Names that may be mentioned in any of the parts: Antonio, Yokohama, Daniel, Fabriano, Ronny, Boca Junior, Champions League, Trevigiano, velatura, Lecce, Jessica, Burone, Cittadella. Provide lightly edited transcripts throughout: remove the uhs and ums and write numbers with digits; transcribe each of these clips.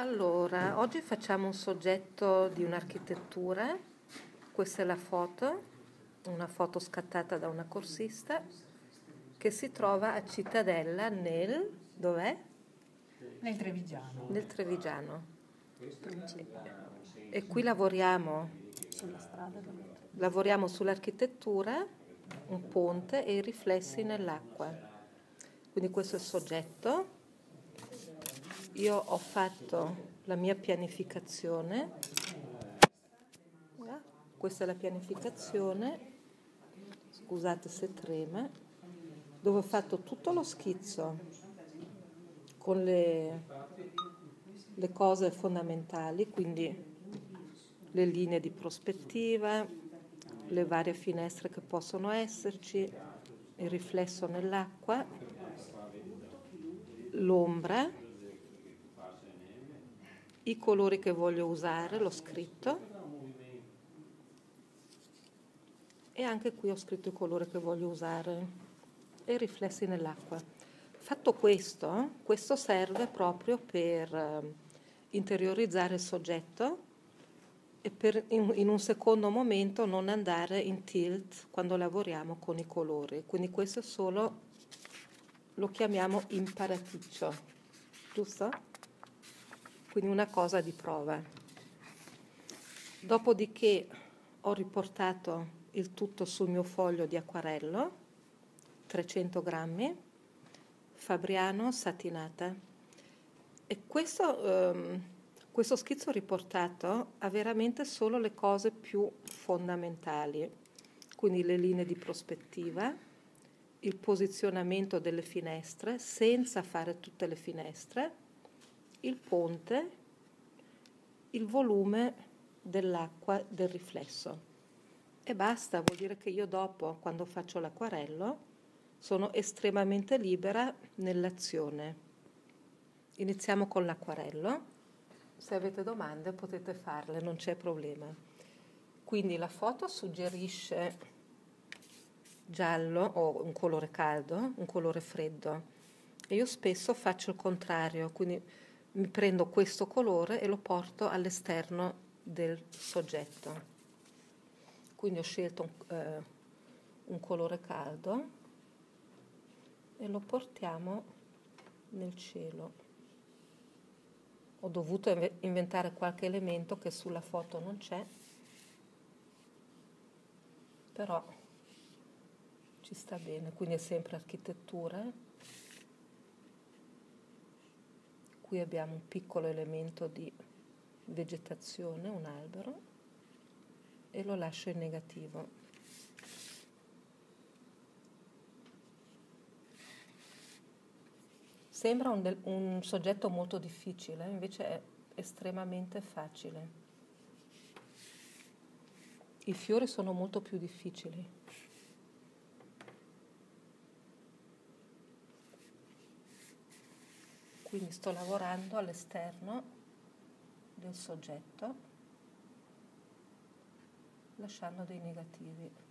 Allora, oggi facciamo un soggetto di un'architettura. Questa è la foto, una foto scattata da una corsista che si trova a Cittadella nel... dov'è? Nel Trevigiano. Nel Trevigiano. E qui lavoriamo sulla strada. Lavoriamo sull'architettura, un ponte e i riflessi nell'acqua. Quindi questo è il soggetto. Io ho fatto la mia pianificazione, questa è la pianificazione, scusate se trema, dove ho fatto tutto lo schizzo con le cose fondamentali, quindi le linee di prospettiva, le varie finestre che possono esserci, il riflesso nell'acqua, l'ombra, i colori che voglio usare, l'ho scritto, e anche qui ho scritto il colore che voglio usare e i riflessi nell'acqua. Fatto questo serve proprio per interiorizzare il soggetto e per in un secondo momento non andare in tilt quando lavoriamo con i colori. Quindi questo è solo, lo chiamiamo imparaticcio, giusto? Quindi una cosa di prova. Dopodiché ho riportato il tutto sul mio foglio di acquarello, 300 grammi, Fabriano satinata. E questo schizzo riportato ha veramente solo le cose più fondamentali, quindi le linee di prospettiva, il posizionamento delle finestre, senza fare tutte le finestre, il ponte, il volume dell'acqua, del riflesso, e basta. Vuol dire che io dopo, quando faccio l'acquarello, sono estremamente libera nell'azione. Iniziamo con l'acquarello, se avete domande potete farle, non c'è problema. Quindi la foto suggerisce giallo o un colore caldo, un colore freddo, e io spesso faccio il contrario, quindi mi prendo questo colore e lo porto all'esterno del soggetto. Quindi ho scelto un colore caldo e lo portiamo nel cielo. Ho dovuto inventare qualche elemento che sulla foto non c'è, però ci sta bene, quindi è sempre architettura. Qui abbiamo un piccolo elemento di vegetazione, un albero, e lo lascio in negativo. Sembra un soggetto molto difficile, invece è estremamente facile. I fiori sono molto più difficili. Quindi sto lavorando all'esterno del soggetto, lasciando dei negativi.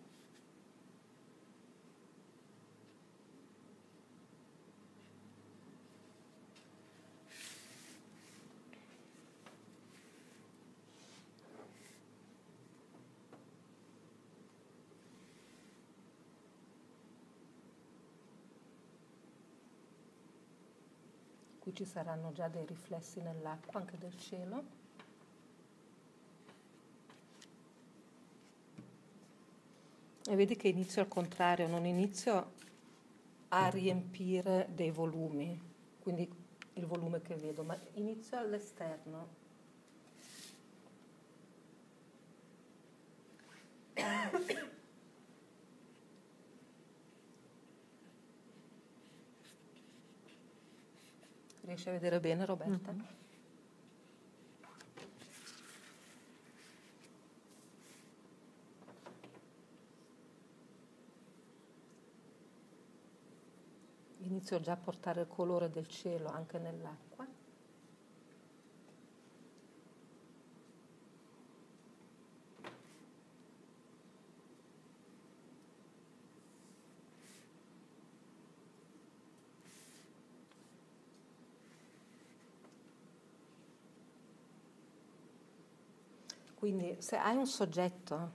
Qui ci saranno già dei riflessi nell'acqua, anche del cielo. E vedi che inizio al contrario, non inizio a riempire dei volumi, quindi il volume che vedo, ma inizio all'esterno. Riesci a vedere bene, Roberta? Mm-hmm. Inizio già a portare il colore del cielo anche nell'acqua. Quindi se hai un soggetto,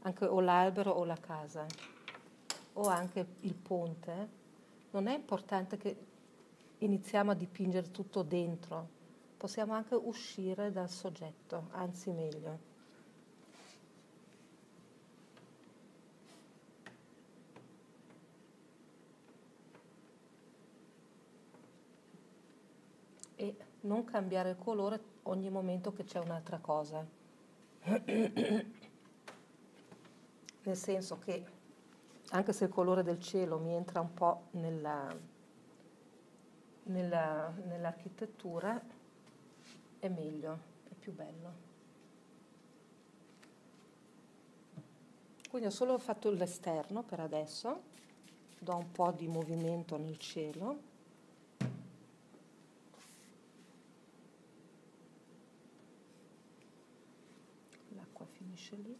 anche o l'albero o la casa, o anche il ponte, non è importante che iniziamo a dipingere tutto dentro, possiamo anche uscire dal soggetto, anzi meglio. E non cambiare il colore ogni momento che c'è un'altra cosa. Nel senso che anche se il colore del cielo mi entra un po' nell'architettura, è meglio, è più bello. Quindi ho solo fatto l'esterno per adesso, do un po' di movimento nel cielo. Finisce lì.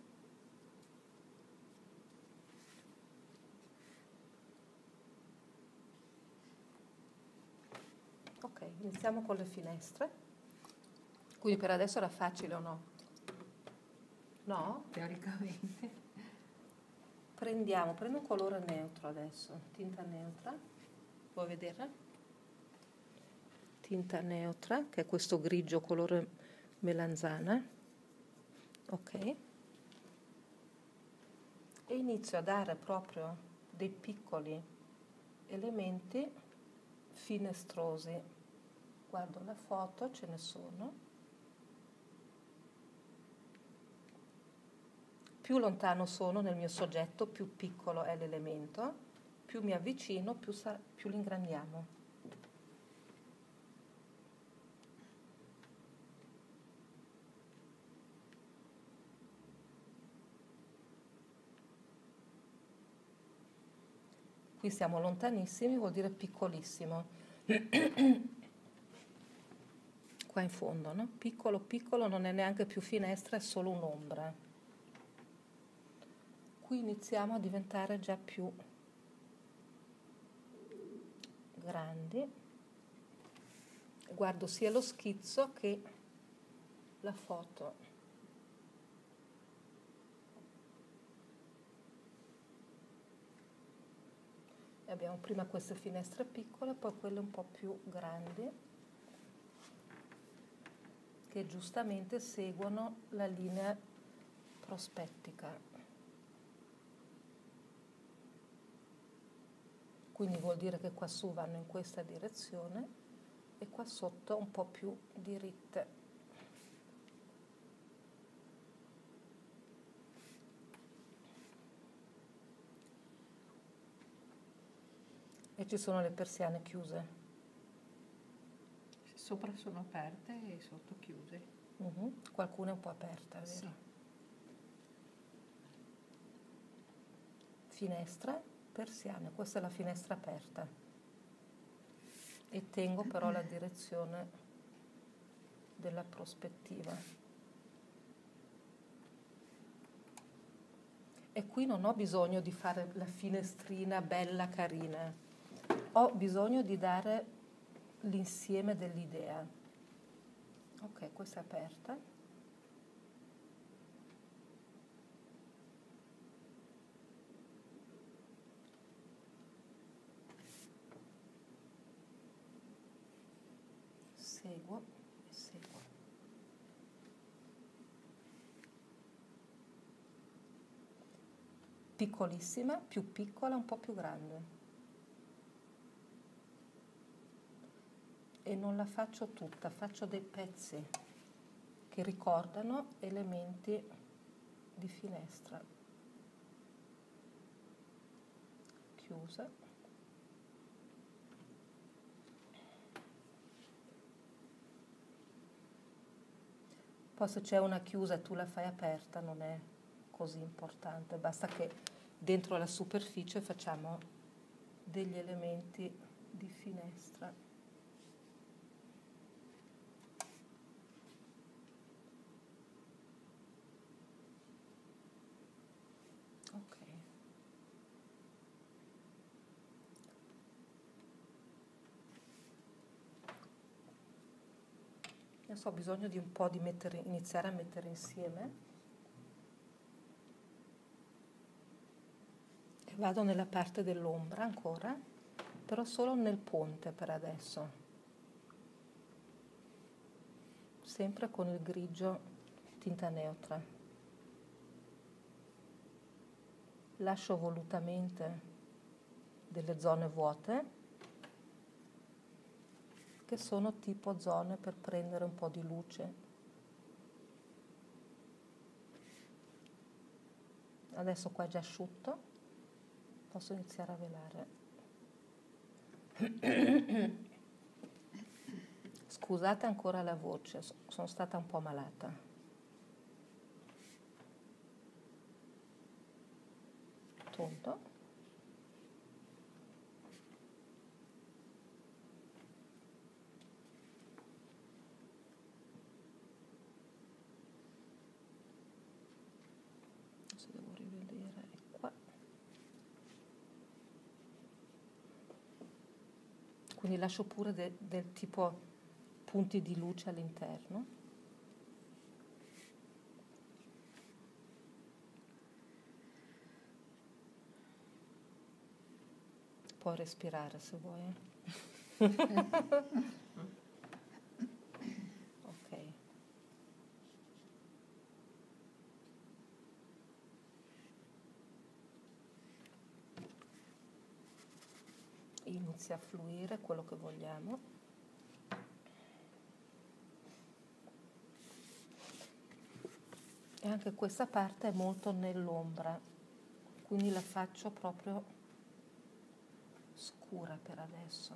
Ok, iniziamo con le finestre. Quindi per adesso era facile o no? No? Teoricamente. Prendo un colore neutro adesso, tinta neutra. Vuoi vedere? Tinta neutra, che è questo grigio colore melanzana. Ok, e inizio a dare proprio dei piccoli elementi finestrosi. Guardo la foto, ce ne sono. Più lontano sono nel mio soggetto, più piccolo è l'elemento, più mi avvicino, più li ingrandiamo. Qui siamo lontanissimi, vuol dire piccolissimo. Qua in fondo, no? Piccolo, piccolo, non è neanche più finestra, è solo un'ombra. Qui iniziamo a diventare già più grandi. Guardo sia lo schizzo che la foto. Abbiamo prima queste finestre piccole, poi quelle un po' più grandi, che giustamente seguono la linea prospettica. Quindi vuol dire che qua su vanno in questa direzione e qua sotto un po' più diritte. E ci sono le persiane chiuse. Sopra sono aperte e sotto chiuse. Qualcuna è un po' aperta, vero? Sì. Finestra, persiane. Questa è la finestra aperta. E tengo però la direzione della prospettiva. E qui non ho bisogno di fare la finestrina bella carina. Ho bisogno di dare l'insieme dell'idea. Ok, questa è aperta. Seguo e seguo. Piccolissima, più piccola, un po' più grande. E non la faccio tutta, faccio dei pezzi che ricordano elementi di finestra. Chiusa. Poi se c'è una chiusa e tu la fai aperta non è così importante, basta che dentro la superficie facciamo degli elementi di finestra. Adesso ho bisogno di un po' di iniziare a mettere insieme. E vado nella parte dell'ombra ancora, però solo nel ponte per adesso. Sempre con il grigio tinta neutra. Lascio volutamente delle zone vuote, che sono tipo zone per prendere un po' di luce. Adesso qua è già asciutto, posso iniziare a velare. Scusate ancora la voce, sono stata un po' malata. Tondo. Quindi lascio pure del tipo punti di luce all'interno. Puoi respirare se vuoi. Ok. Inizia a fluire quello che vogliamo. E anche questa parte è molto nell'ombra, quindi la faccio proprio scura per adesso.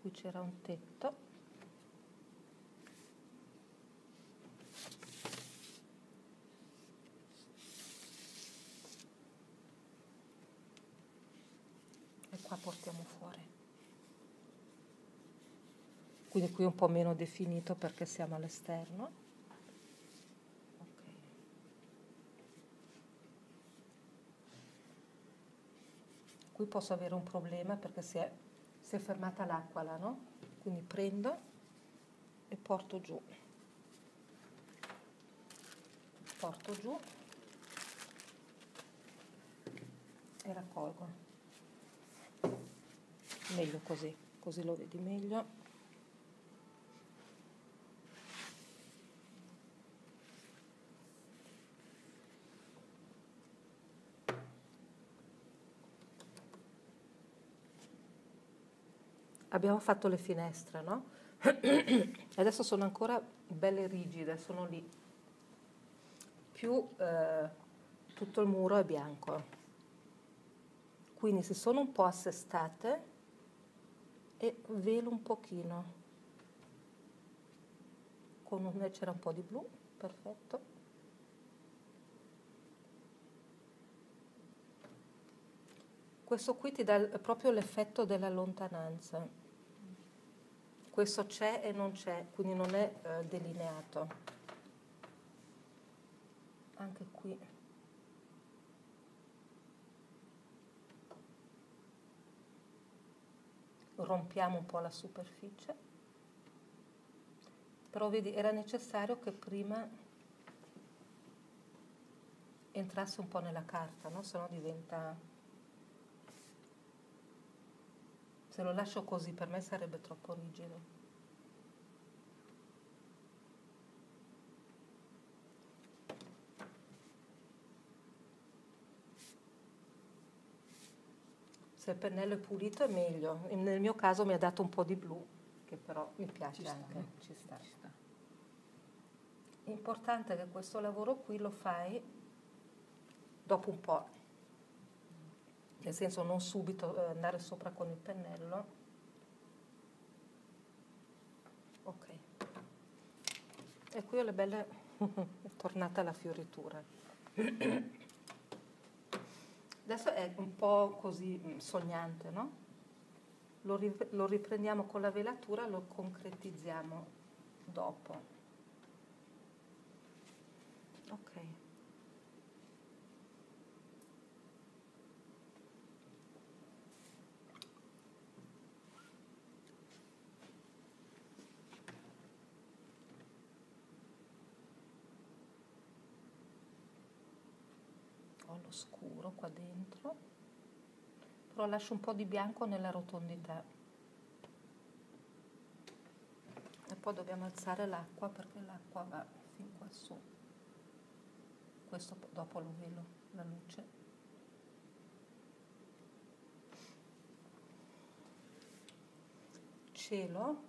Qui c'era un tetto. Qua portiamo fuori, quindi qui è un po' meno definito perché siamo all'esterno. Okay. Qui posso avere un problema perché si è fermata l'acqua là, no? Quindi prendo e porto giù e raccolgo. Meglio così, così lo vedi meglio. Abbiamo fatto le finestre, no? Adesso sono ancora belle rigide, sono lì. Più tutto il muro è bianco. Quindi si sono un po' assestate e velo un pochino. Con me c'era un po' di blu, perfetto. Questo qui ti dà proprio l'effetto della lontananza. Questo c'è e non c'è, quindi non è delineato. Anche qui. Rompiamo un po' la superficie, però vedi, era necessario che prima entrasse un po' nella carta, no? Sennò diventa... se lo lascio così per me sarebbe troppo rigido. Se il pennello è pulito è meglio. Nel mio caso mi ha dato un po' di blu, che però mi piace anche. Ci sta. Importante che questo lavoro qui lo fai dopo un po', nel senso non subito andare sopra con il pennello. Ok. E qui ho le belle... è tornata la fioritura. Adesso è un po' così sognante, no? Lo riprendiamo con la velatura, lo concretizziamo dopo. Ok. lo scuro qua dentro, però lascio un po' di bianco nella rotondità. E poi dobbiamo alzare l'acqua perché l'acqua va fin qua su. Questo dopo lo velo, la luce. Cielo,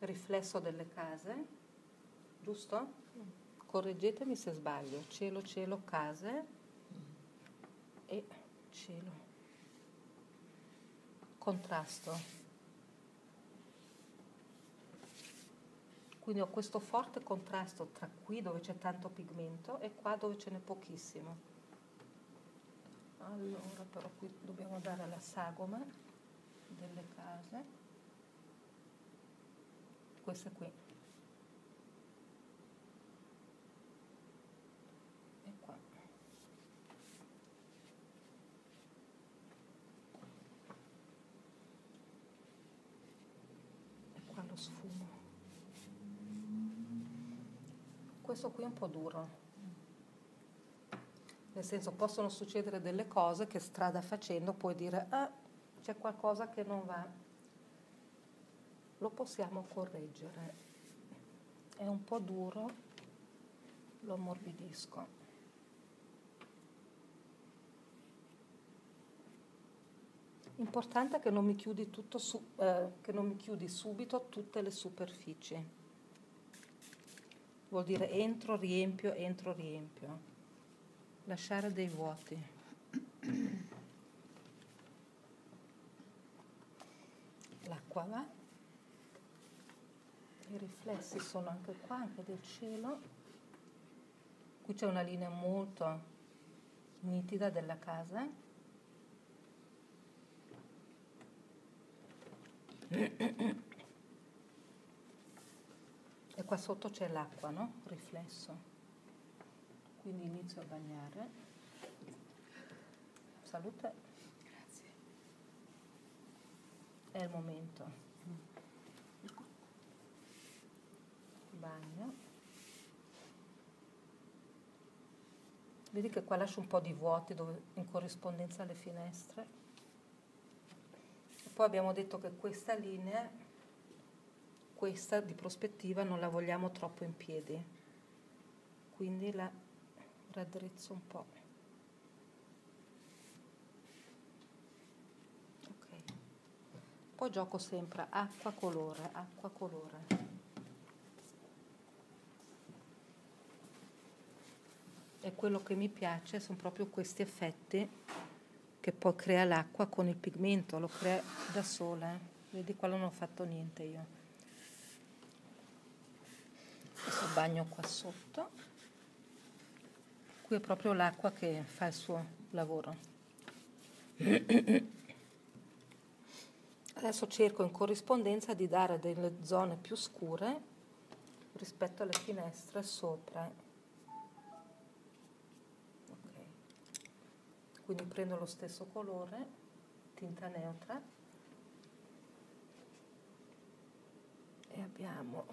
riflesso delle case, giusto? Correggetemi se sbaglio, cielo, case e cielo, contrasto. Quindi ho questo forte contrasto tra qui dove c'è tanto pigmento e qua dove ce n'è pochissimo. Allora però qui dobbiamo dare la sagoma delle case, queste qui e qua. E qua lo sfumo. Questo qui è un po' duro, nel senso possono succedere delle cose che strada facendo puoi dire c'è qualcosa che non va, lo possiamo correggere, è un po' duro, lo ammorbidisco. Importante che non mi chiudi tutto che non mi chiudi subito tutte le superfici, vuol dire entro riempio, lasciare dei vuoti. L'acqua va, i riflessi sono anche qua, anche del cielo. Qui c'è una linea molto nitida della casa. E qua sotto c'è l'acqua, no? Riflesso. Quindi inizio a bagnare. Salute. È il momento. Bagno. Vedi che qua lascio un po' di vuoti dove, in corrispondenza alle finestre. E poi abbiamo detto che questa linea, questa di prospettiva, non la vogliamo troppo in piedi, quindi la raddrizzo un po'. Poi gioco sempre acqua colore. E quello che mi piace sono proprio questi effetti che poi crea l'acqua con il pigmento, lo crea da sola. Vedi qua non ho fatto niente io. Questo bagno qua sotto. Qui è proprio l'acqua che fa il suo lavoro. Adesso cerco in corrispondenza di dare delle zone più scure rispetto alle finestre sopra. Ok. Quindi prendo lo stesso colore, tinta neutra, e abbiamo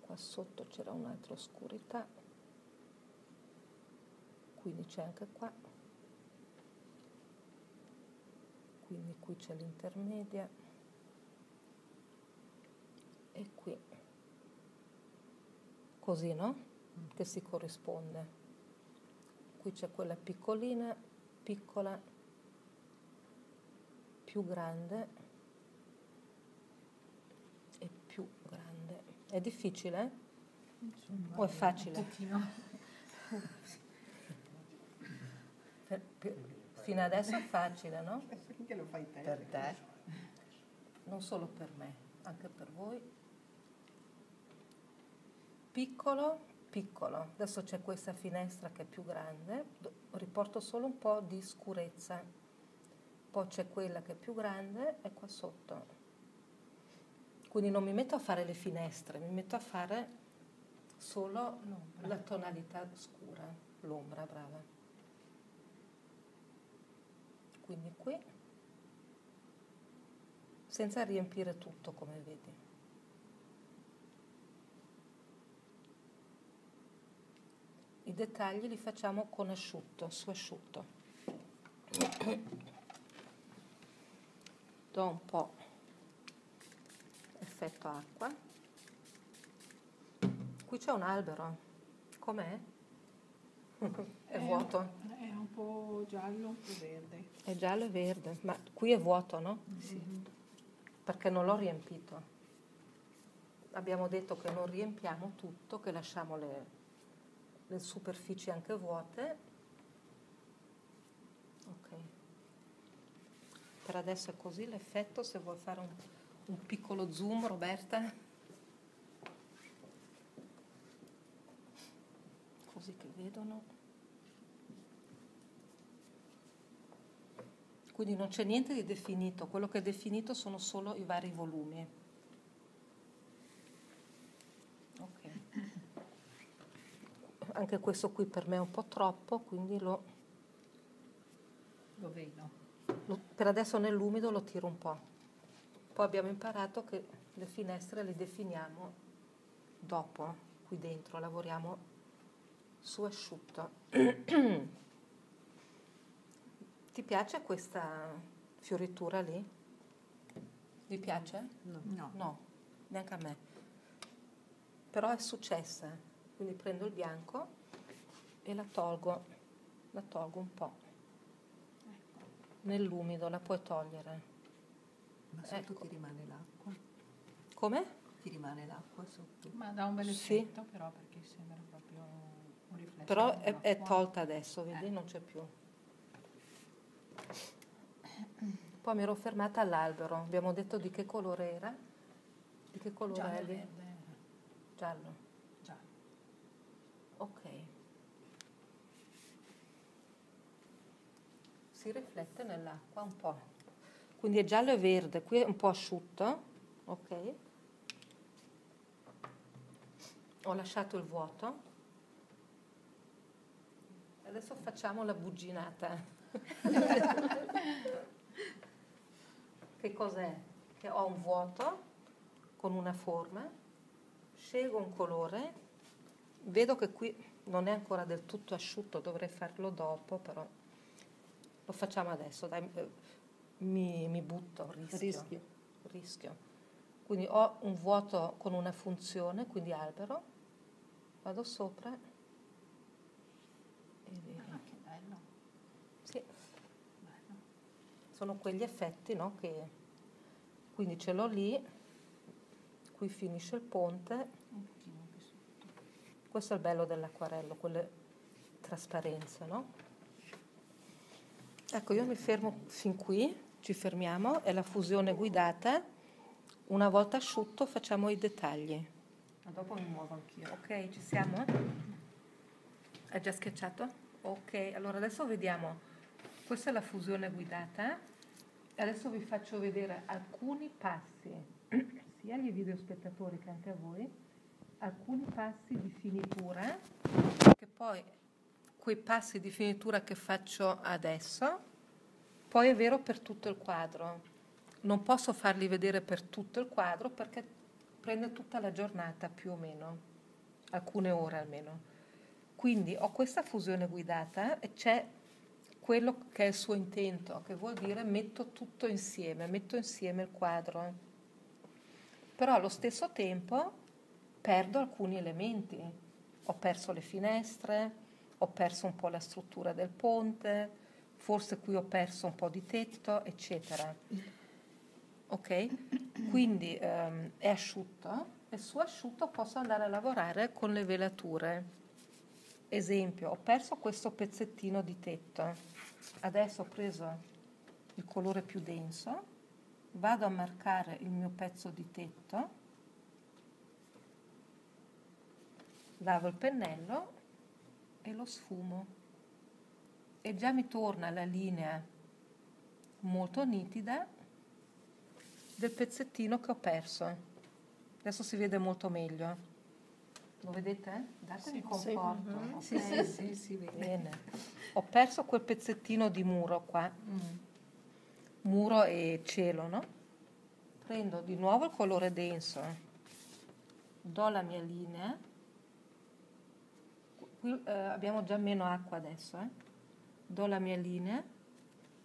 qua sotto c'era un'altra oscurità, quindi c'è anche qua. Quindi qui c'è l'intermedia e qui, così, no? Che si corrisponde. Qui c'è quella piccola, più grande. È difficile? Insomma, o è facile? Un pochino. Fino adesso è facile, no? Finché lo fai te. Per te. Non solo per me, anche per voi. Piccolo. Adesso c'è questa finestra che è più grande, riporto solo un po' di scurezza. Poi c'è quella che è più grande e qua sotto. Quindi non mi metto a fare le finestre, mi metto a fare solo la tonalità scura, l'ombra, brava. Quindi qui, senza riempire tutto, come vedi. dettagli li facciamo con asciutto, su asciutto. Do un po' effetto acqua. Qui c'è un albero, com'è? È vuoto? È un po' giallo, un po' verde. È giallo e verde, ma qui è vuoto, no? Sì. Perché non l'ho riempito. Abbiamo detto che non riempiamo tutto, che lasciamo le superfici anche vuote. Ok. Per adesso è così l'effetto, se vuoi fare un piccolo zoom, Roberta. Così che vedono. Quindi non c'è niente di definito, quello che è definito sono solo i vari volumi. Anche questo qui per me è un po' troppo, quindi lo vedo. Per adesso nell'umido lo tiro un po'. Poi abbiamo imparato che le finestre le definiamo dopo, qui dentro, lavoriamo su asciutto. Ti piace questa fioritura lì? Ti piace? No. No, no, neanche a me. Però è successa. Quindi prendo il bianco e la tolgo un po'. Ecco. Nell'umido la puoi togliere. Ma sotto ecco. Ti rimane l'acqua? Come? Ti rimane l'acqua sotto? Ma dà un bel effetto, sì. Però perché sembra proprio un riflesso. Però è tolta adesso, vedi? Non c'è più. Poi mi ero fermata all'albero. Abbiamo detto di che colore era? Di che colore era? Giallo. Verde. Giallo. Ok, si riflette nell'acqua un po', quindi è giallo e verde, qui è un po' asciutto, ok, ho lasciato il vuoto, adesso facciamo la buginata, che cos'è? Che ho un vuoto con una forma, scelgo un colore. Vedo che qui non è ancora del tutto asciutto, dovrei farlo dopo, però lo facciamo adesso, dai, mi butto, rischio. Quindi ho un vuoto con una funzione, quindi albero, vado sopra e che bello. Sì. Bello. Sono quegli effetti, no? Che quindi ce l'ho lì, qui finisce il ponte. Questo è il bello dell'acquarello, quelle trasparenze, no? Ecco, io mi fermo fin qui, ci fermiamo, è la fusione guidata. Una volta asciutto facciamo i dettagli. Ma dopo mi muovo anch'io. Ok, ci siamo? Hai già schiacciato? Ok, allora adesso vediamo. Questa è la fusione guidata. Adesso vi faccio vedere alcuni passi, sia agli videospettatori che anche a voi. Alcuni passi di finitura, che poi quei passi di finitura che faccio adesso poi è vero per tutto il quadro, non posso farli vedere per tutto il quadro perché prende tutta la giornata più o meno, alcune ore almeno. Quindi ho questa fusione guidata e c'è quello che è il suo intento, che vuol dire metto tutto insieme, metto insieme il quadro, però allo stesso tempo perdo alcuni elementi, ho perso le finestre, ho perso un po' la struttura del ponte, forse qui ho perso un po' di tetto, eccetera. Ok? Quindi è asciutto e su asciutto posso andare a lavorare con le velature. Esempio, ho perso questo pezzettino di tetto, adesso ho preso il colore più denso, vado a marcare il mio pezzo di tetto, lavo il pennello e lo sfumo e già mi torna la linea molto nitida del pezzettino che ho perso. Adesso si vede molto meglio, lo vedete? Datemi conforto. Okay. Sì, si vede bene. Ho perso quel pezzettino di muro qua, muro e cielo, no? Prendo di nuovo il colore denso, do la mia linea. qui abbiamo già meno acqua adesso, do la mia linea,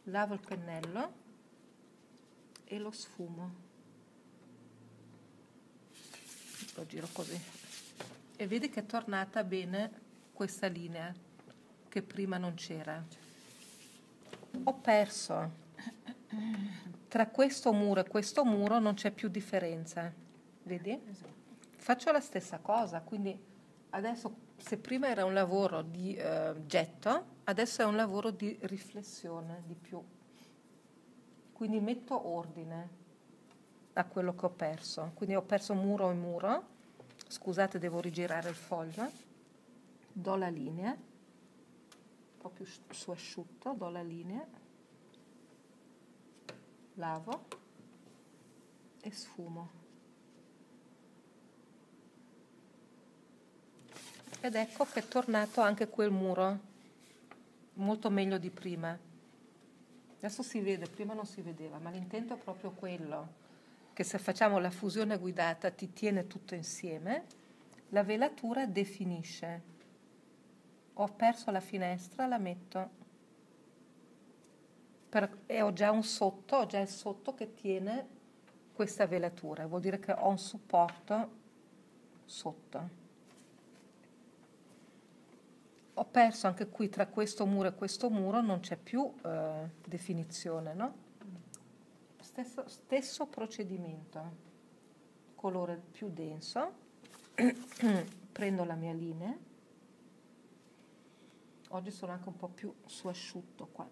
lavo il pennello e lo sfumo, lo giro così e vedi che è tornata bene questa linea che prima non c'era. Ho perso tra questo muro non c'è più differenza, vedi? Faccio la stessa cosa, quindi adesso se prima era un lavoro di getto, adesso è un lavoro di riflessione di più, quindi metto ordine a quello che ho perso, quindi ho perso muro e muro, scusate devo rigirare il foglio, do la linea, un po' più su asciutto, do la linea, lavo e sfumo. Ed ecco che è tornato anche quel muro, molto meglio di prima. Adesso si vede, prima non si vedeva, ma l'intento è proprio quello, che se facciamo la fusione guidata ti tiene tutto insieme, la velatura definisce. Ho perso la finestra, la metto, e ho già un sotto, ho già il sotto che tiene questa velatura, vuol dire che ho un supporto sotto. Ho perso anche qui tra questo muro non c'è più definizione, no? Stesso procedimento, colore più denso, prendo la mia linea, oggi sono anche un po' più su asciutto qua.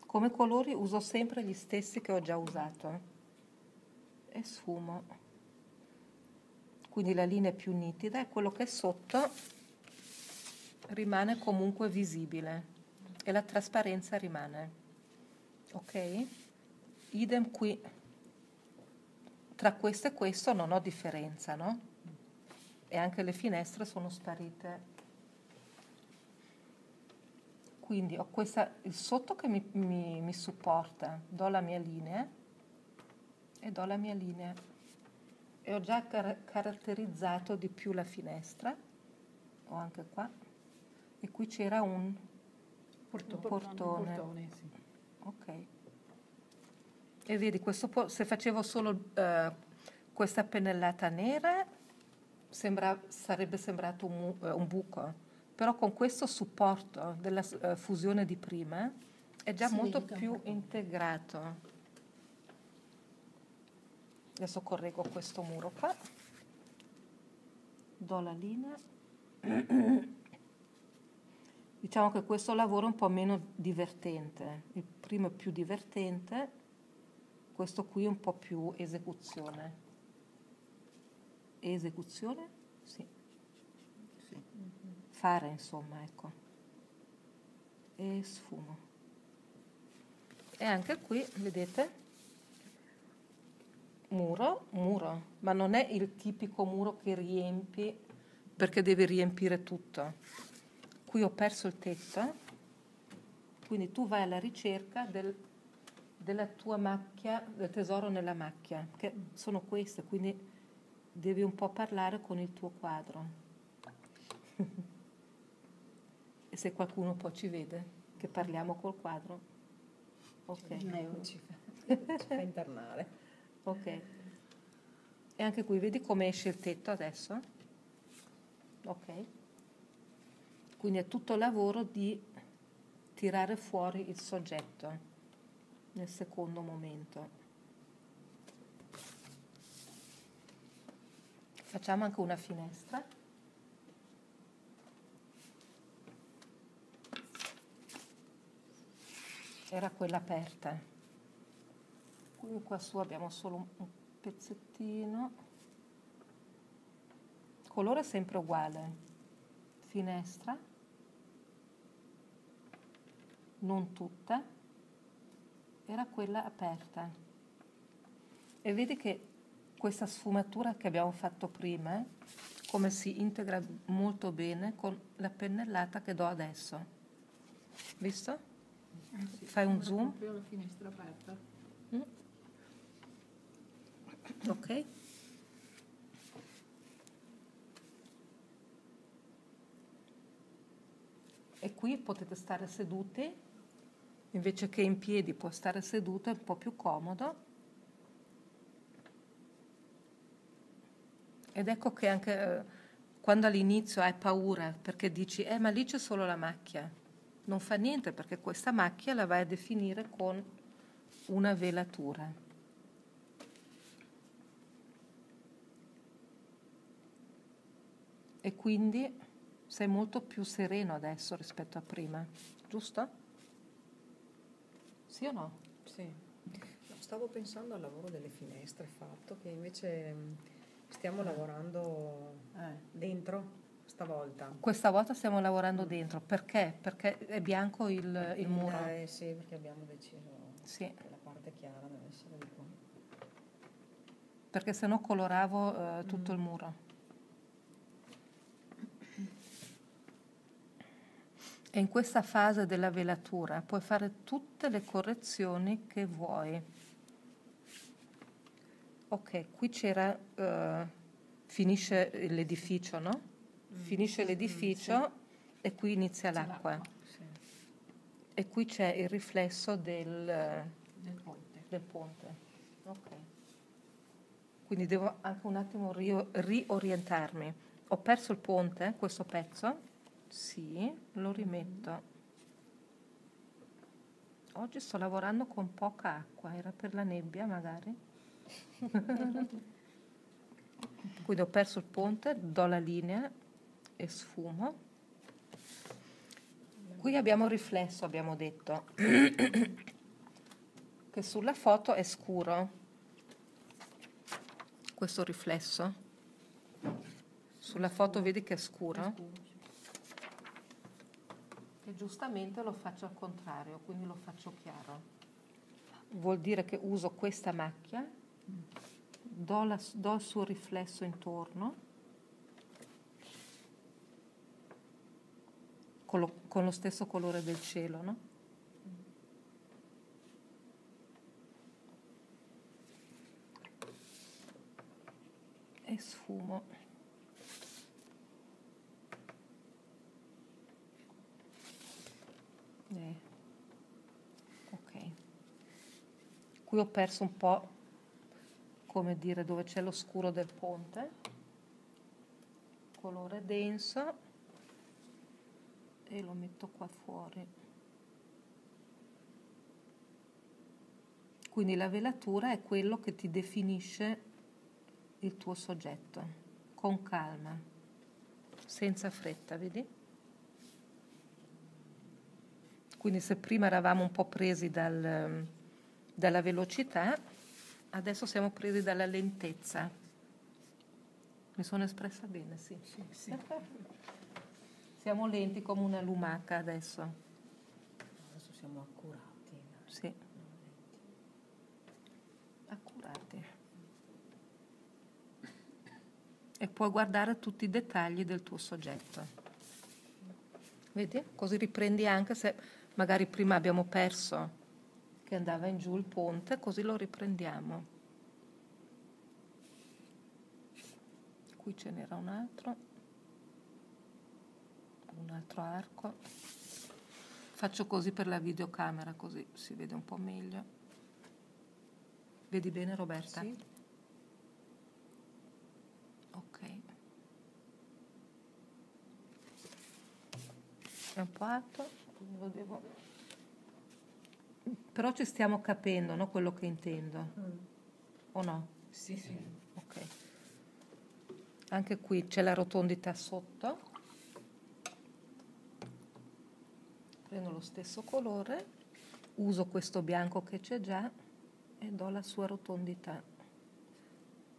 Come colori uso sempre gli stessi che ho già usato e sfumo. Quindi la linea è più nitida e quello che è sotto rimane comunque visibile e la trasparenza rimane. Ok? Idem qui. Tra questo e questo non ho differenza, no? E anche le finestre sono sparite. Quindi ho il sotto che mi supporta, do la mia linea e do la mia linea. E ho già caratterizzato di più la finestra, o anche qua, e qui c'era un portone. Sì. Ok. E vedi, se facevo solo questa pennellata nera, sarebbe sembrato un buco, però con questo supporto della fusione di prima è già molto più integrato. Adesso correggo questo muro qua, do la linea, diciamo che questo lavoro è un po' meno divertente, il primo è più divertente, questo qui è un po' più esecuzione. Esecuzione? Sì. Sì. Fare insomma, ecco. E sfumo. E anche qui, vedete? Muro, ma non è il tipico muro che riempi perché deve riempire tutto. Qui ho perso il tetto, quindi tu vai alla ricerca della tua macchia, del tesoro nella macchia, che sono queste, quindi devi un po' parlare con il tuo quadro. E se qualcuno poi ci vede che parliamo col quadro, ok. Ci fa internare. Ok, e anche qui vedi come esce il tetto adesso? Ok, quindi è tutto lavoro di tirare fuori il soggetto nel secondo momento. Facciamo anche una finestra. Era quella aperta. Qua su abbiamo solo un pezzettino, il colore è sempre uguale, finestra, non tutta, era quella aperta e vedi che questa sfumatura che abbiamo fatto prima come si integra molto bene con la pennellata che do adesso, visto? Sì, fai un zoom, proprio la finestra aperta. Ok, e qui potete stare seduti, invece che in piedi può stare seduto, è un po' più comodo. Ed ecco che anche quando all'inizio hai paura perché dici ma lì c'è solo la macchia, non fa niente, perché questa macchia la vai a definire con una velatura. E quindi sei molto più sereno adesso rispetto a prima, giusto? Sì o no? Sì. No, stavo pensando al lavoro delle finestre fatto, che invece... Stiamo lavorando dentro stavolta. Questa volta stiamo lavorando dentro. Perché? Perché è bianco il muro. Sì, perché abbiamo deciso che la parte chiara deve essere di qua. Perché sennò coloravo tutto il muro. E in questa fase della velatura puoi fare tutte le correzioni che vuoi. Ok, qui c'era, finisce l'edificio, no? Finisce l'edificio e qui inizia l'acqua. Sì. E qui c'è il riflesso del ponte. Ok. Quindi devo anche un attimo riorientarmi. Ho perso il ponte, questo pezzo? Sì, lo rimetto. Oggi sto lavorando con poca acqua, era per la nebbia magari? Quindi ho perso il ponte, do la linea e sfumo. Qui abbiamo il riflesso, abbiamo detto che sulla foto è scuro questo riflesso, sulla foto vedi che è scuro, e giustamente lo faccio al contrario, quindi lo faccio chiaro. Vuol dire che uso questa macchia, do il suo riflesso intorno con lo stesso colore del cielo, no? E sfumo. Ok, qui ho perso un po', come dire, dove c'è lo scuro del ponte, colore denso, e lo metto qua fuori. Quindi la velatura è quello che ti definisce il tuo soggetto, con calma, senza fretta, vedi? Quindi se prima eravamo un po' presi dalla velocità, adesso siamo presi dalla lentezza. Mi sono espressa bene, sì? Sì. Siamo lenti come una lumaca adesso. Adesso siamo accurati. Sì. Accurati. E puoi guardare tutti i dettagli del tuo soggetto. Vedi? Così riprendi, anche se magari prima abbiamo perso che andava in giù il ponte, così lo riprendiamo. Qui ce n'era un altro arco. Faccio così per la videocamera, così si vede un po' meglio. Vedi bene, Roberta? Sì. Ok. È un po' alto, lo devo... Però ci stiamo capendo, no? Quello che intendo. O no? Sì. Ok. Anche qui c'è la rotondità sotto. Prendo lo stesso colore, uso questo bianco che c'è già e do la sua rotondità.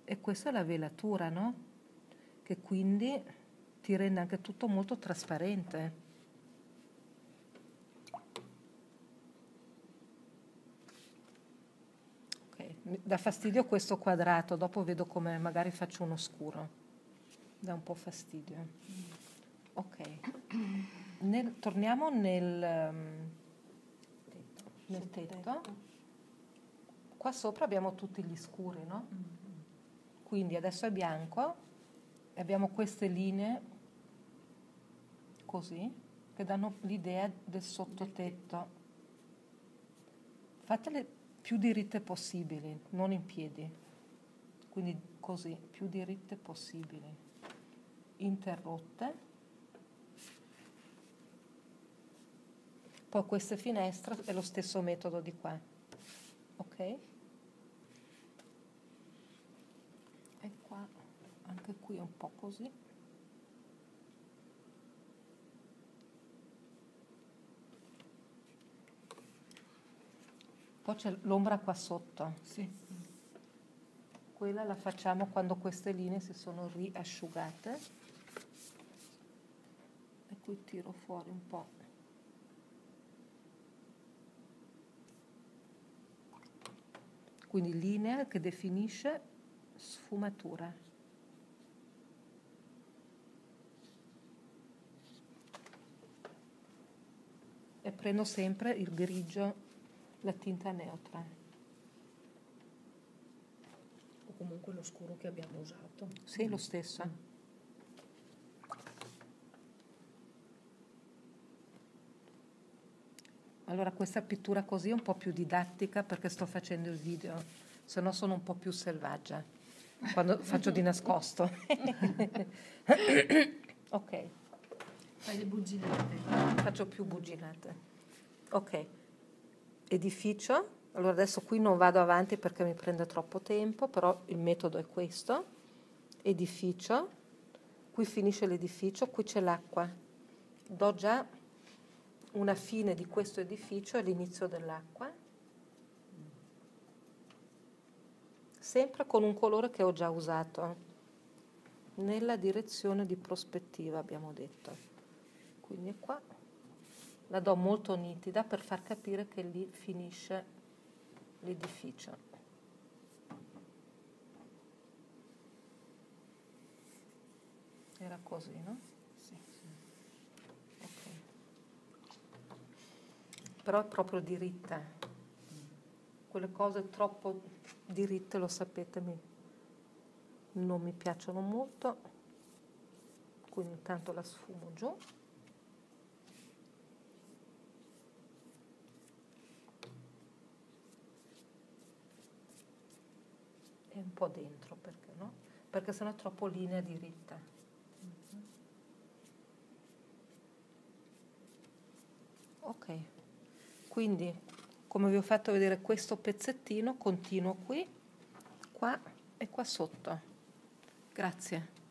E questa è la velatura, no? Che quindi ti rende anche tutto molto trasparente. Dà fastidio questo quadrato, dopo vedo come magari faccio uno scuro, dà un po' fastidio. Ok, torniamo nel tetto. Qua sopra abbiamo tutti gli scuri, no? Quindi adesso è bianco e abbiamo queste linee così, che danno l'idea del sottotetto. Fatele più diritte possibili, non in piedi, quindi così, più diritte possibili, interrotte. Poi queste finestre è lo stesso metodo di qua, ok? E qua, anche qui un po' così. Poi c'è l'ombra qua sotto. Sì. Quella la facciamo quando queste linee si sono riasciugate. E qui tiro fuori un po'. Quindi linea che definisce sfumatura. E prendo sempre il grigio, la tinta neutra. O comunque lo scuro che abbiamo usato. Sì, lo stesso. Allora questa pittura così è un po' più didattica perché sto facendo il video, se no sono un po' più selvaggia quando faccio di nascosto. Ok. Fai le buginate. Faccio più buginate. Ok. Edificio. Allora adesso qui non vado avanti perché mi prende troppo tempo, però il metodo è questo. Edificio. Qui finisce l'edificio, qui c'è l'acqua. Do già una fine di questo edificio è l'inizio dell'acqua, sempre con un colore che ho già usato, nella direzione di prospettiva abbiamo detto. Quindi qua la do molto nitida per far capire che lì finisce l'edificio. Era così, no? Però è proprio diritta, quelle cose troppo diritte, lo sapete, non mi piacciono molto, quindi intanto la sfumo giù. E un po' dentro, perché no? Perché sennò è troppo linea diritta. Ok. Quindi, come vi ho fatto vedere, questo pezzettino continuo qui, qua e qua sotto. Grazie.